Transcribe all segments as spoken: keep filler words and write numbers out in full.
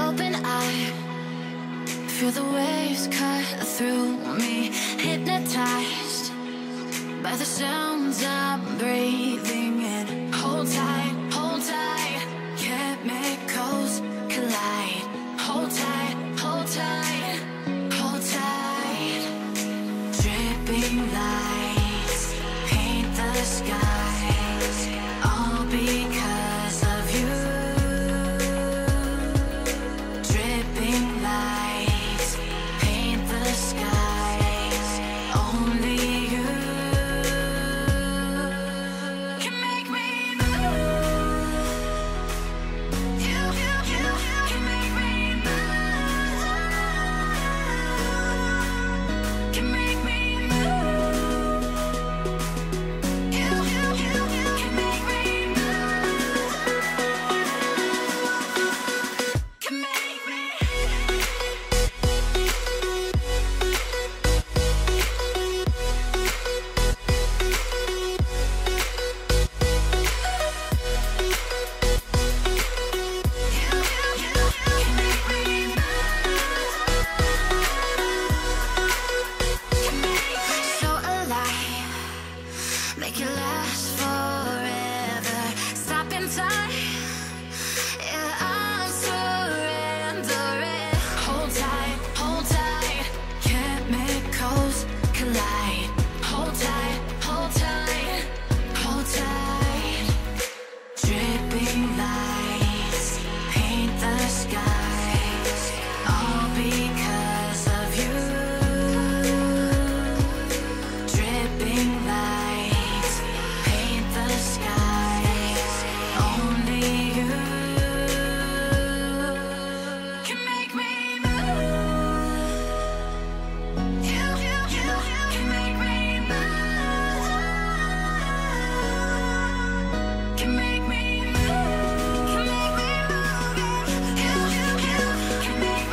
open eye, feel the waves cut through me, hypnotized by the sounds I'm breathing in. Hold tight, hold tight, chemicals collide. Hold tight, hold tight, hold tight. Dripping lights paint the skies, all because of you. Dripping lights paint the skies, only you can make me move. You, you, you, you can make me move. Can make me move. You, you, you, you can make me move. Can make me. Make it last forever. Stop in time. Yeah, I surrender it. Hold tight, hold tight. Chemicals collide. Hold tight, hold tight, hold tight. Dripping lights paint the skies, all because of you. Dripping lights paint the skies, only you can make me move. You, you, you, you can make me move. Can make me move. Can make me move. You, you, you can make me move. Can make me.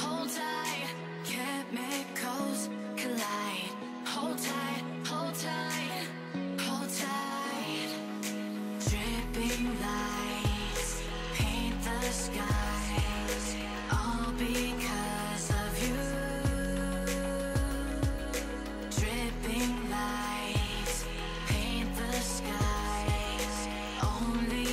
hold tight, chemicals collide. Hold tight, hold tight, hold tight. Dripping lights paint the skies, all because of you. Dripping lights paint the skies, only